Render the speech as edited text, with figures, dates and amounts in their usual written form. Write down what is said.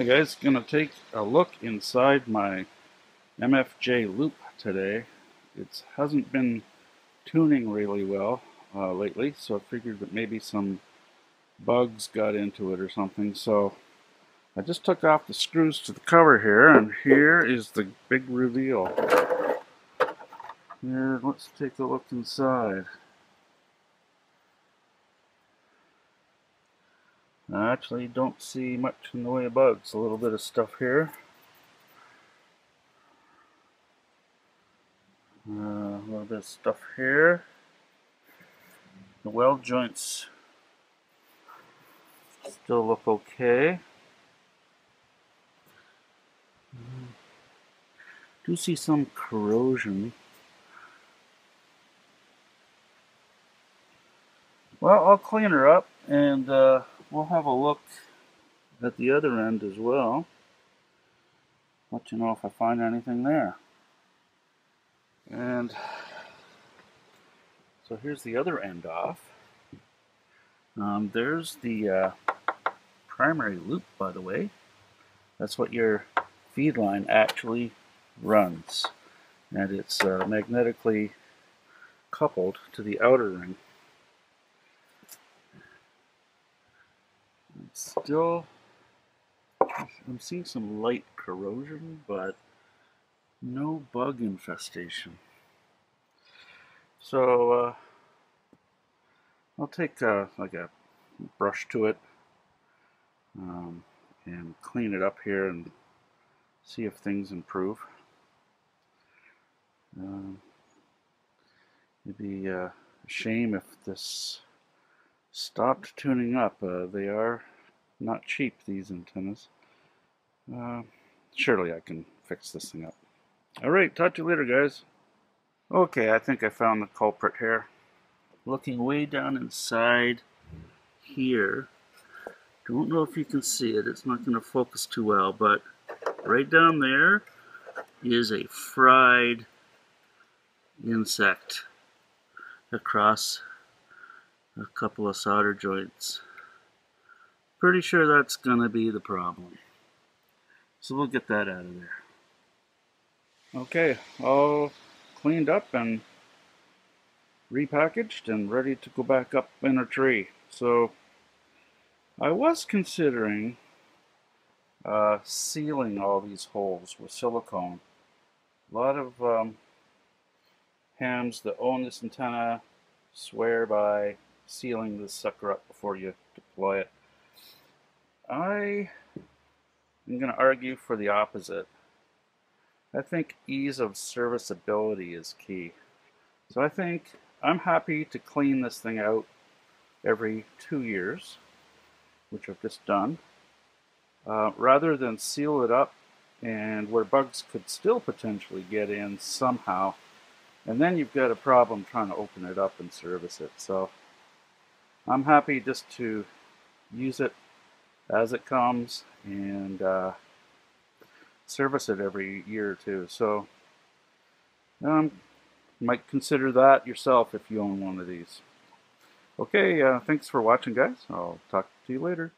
Hey guys, gonna take a look inside my MFJ loop today. It hasn't been tuning really well lately, so I figured that maybe some bugs got into it or something. So I just took off the screws to the cover here, and here is the big reveal. Here, let's take a look inside. I actually don't see much in the way of bugs. A little bit of stuff here. A little bit of stuff here. The weld joints still look okay. Do see some corrosion. Well, I'll clean her up and we'll have a look at the other end as well. Let you know if I find anything there. And so here's the other end off. There's the primary loop, by the way. That's what your feed line actually runs. And it's magnetically coupled to the outer ring. I'm seeing some light corrosion, but no bug infestation. So I'll take like a brush to it and clean it up here and see if things improve. It'd be a shame if this stopped tuning up. They are not cheap, these antennas. Surely I can fix this thing up. Alright, talk to you later, guys. Okay, I think I found the culprit here. Looking way down inside here. Don't know if you can see it. It's not going to focus too well, but right down there is a fried insect across a couple of solder joints. Pretty sure that's going to be the problem. So we'll get that out of there. Okay, all cleaned up and repackaged and ready to go back up in a tree. So I was considering sealing all these holes with silicone. A lot of hams that own this antenna swear by sealing this sucker up before you deploy it. I am going to argue for the opposite. I think ease of serviceability is key. So I think I'm happy to clean this thing out every 2 years, which I've just done, rather than seal it up and where bugs could still potentially get in somehow. And then you've got a problem trying to open it up and service it. So I'm happy just to use it as it comes and service it every year or two. So you might consider that yourself if you own one of these. Okay, thanks for watching, guys. I'll talk to you later.